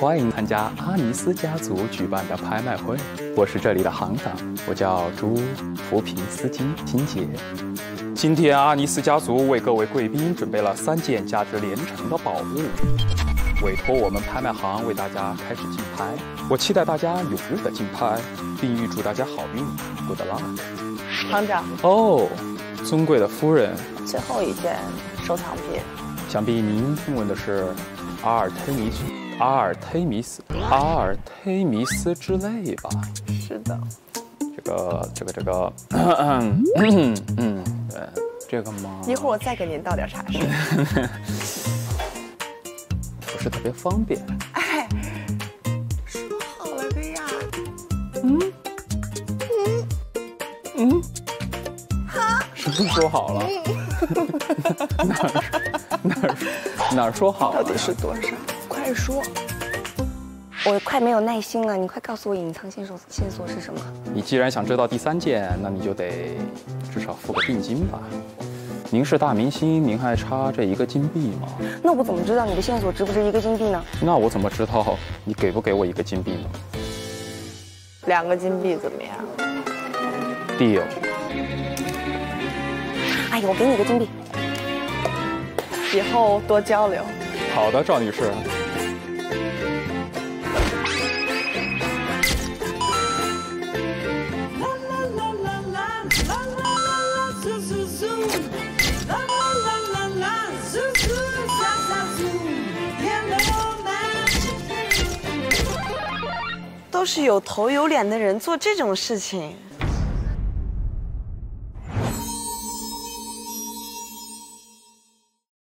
欢迎参加阿尼斯家族举办的拍卖会。我是这里的行长，我叫朱福平斯基金姐。今天阿尼斯家族为各位贵宾准备了3件价值连城的宝物。 委托我们拍卖行为大家开始竞拍，我期待大家踊跃的竞拍，并预祝大家好运 ，good luck。行长，哦，尊贵的夫人，最后一件收藏品，想必您听闻的是阿尔忒弥斯之泪吧？是的，这个吗？一会儿我再给您倒点茶水。是特别方便。哎，说好了的呀。好。什么说好了？哪儿说好了？到底是多少？快说！我快没有耐心了，你快告诉我隐藏线索是什么？你既然想知道第3件，那你就得至少付个定金吧。 您是大明星，您还差这1个金币吗？那我怎么知道你的线索值不值1个金币呢？那我怎么知道你给不给我1个金币呢？2个金币怎么样 ？Deal。哎呀，我给你1个金币，以后多交流。好的，赵女士。都是有头有脸的人做这种事情，